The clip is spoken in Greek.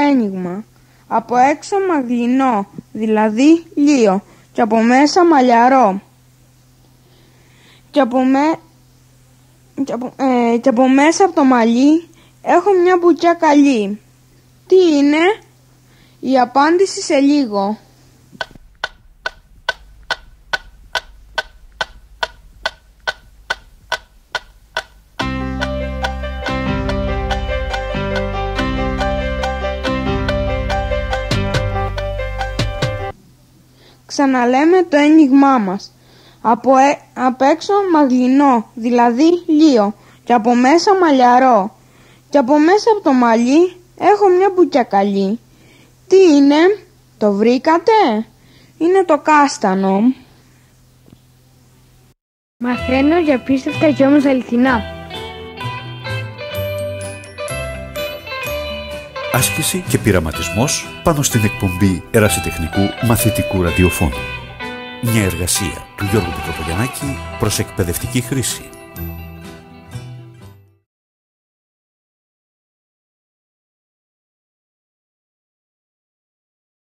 ένιγμα. Από έξω μαγλινό, δηλαδή λίο, και από μέσα μαλλιαρό. Και από μέσα από το μαλλί έχω μια μπουκιά καλή. Τι είναι? Η απάντηση σε λίγο. Ξαναλέμε το ένιγμά μας. Απ' έξω μαγλινό, δηλαδή λίο, και από μέσα μαλλιαρό. Και από μέσα από το μαλλί έχω μια μπουκιά καλή. Τι είναι? Το βρήκατε? Είναι το κάστανο. Μαθαίνω για πίστευτα και όμως αληθινά. Άσκηση και πειραματισμός πάνω στην εκπομπή ερασιτεχνικού μαθητικού ραδιοφώνου. Μια εργασία του Γιώργου Πιτροπογιαννάκη προς εκπαιδευτική χρήση.